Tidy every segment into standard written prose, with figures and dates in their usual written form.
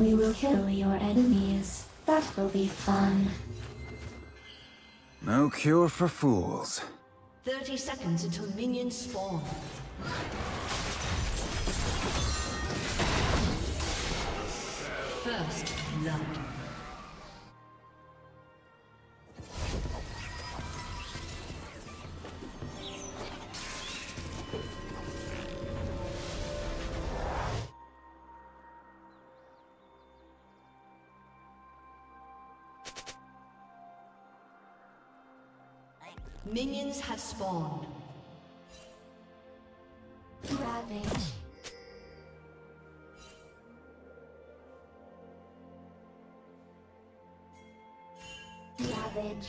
We will kill your enemies. That will be fun. No cure for fools. 30 seconds until minions spawn. First blood. Minions have spawned. Ravage. Ravage.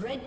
Red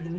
Blue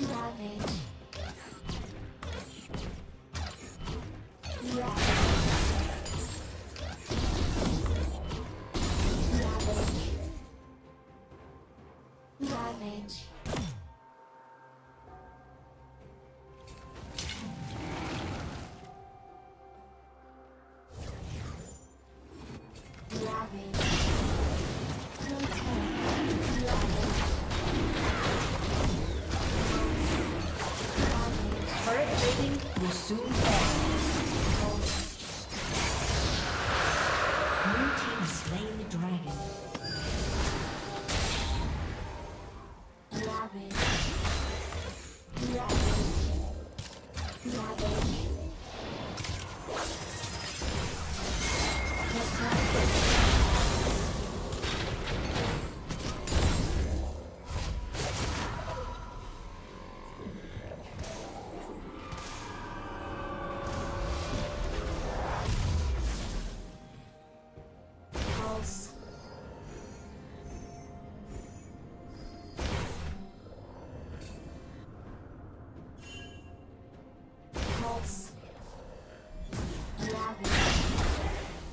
Ravage. will soon fall. New team has slain the dragon.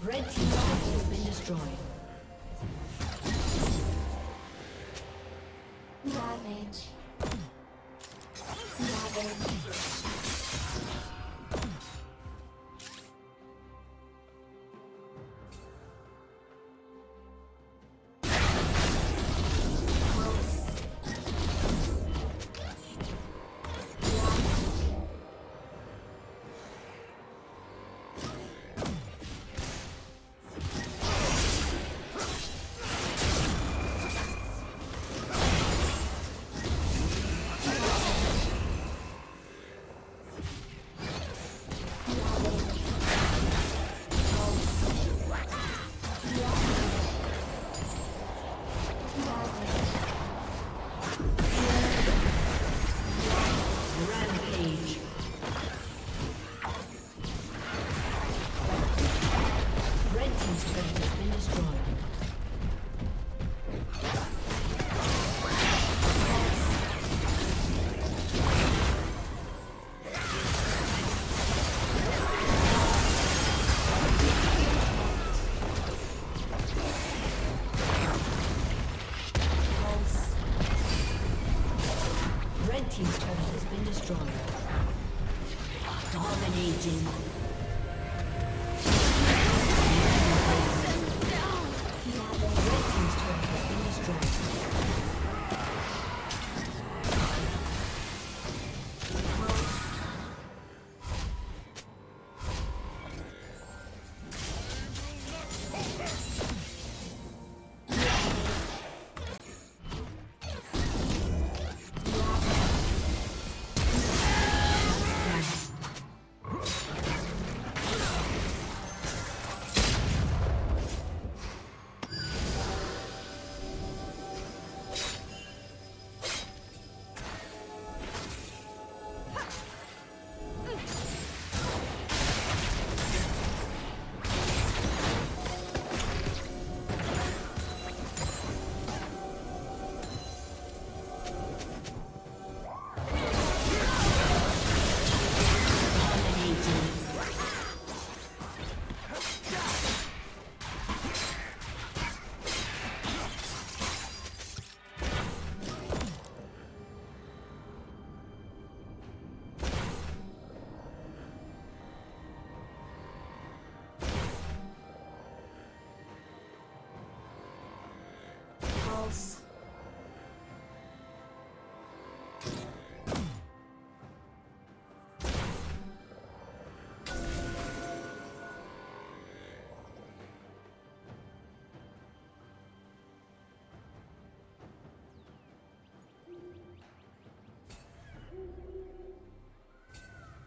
Red team has been destroyed. Damage. Team's turret has been destroyed. Dominating.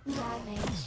Damage.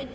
Red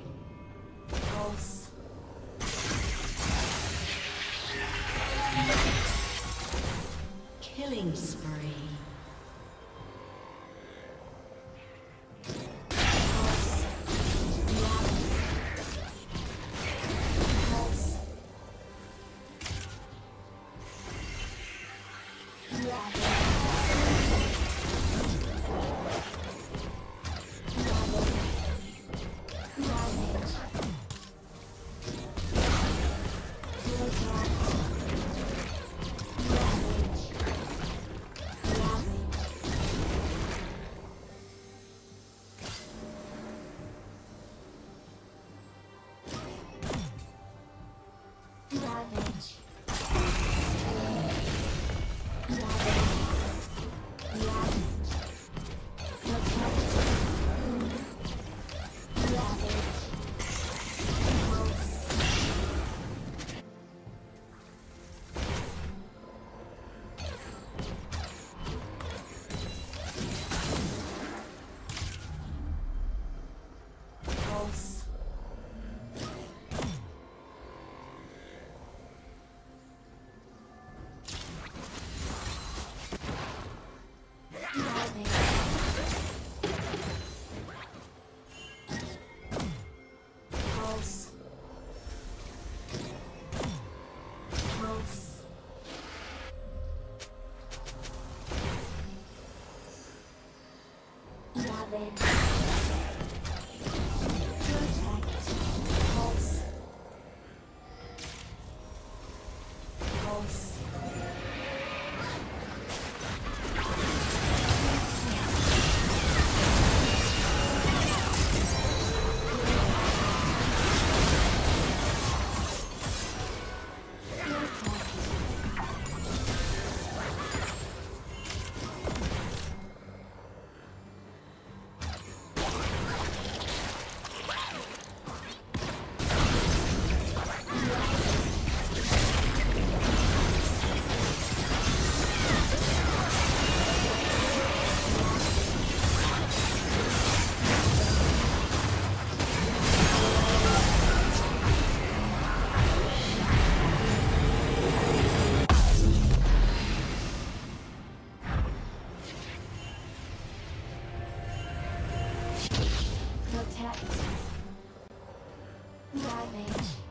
Pulse. Killing spree. Protect. Pulse. Pulse. Protect. Ravage.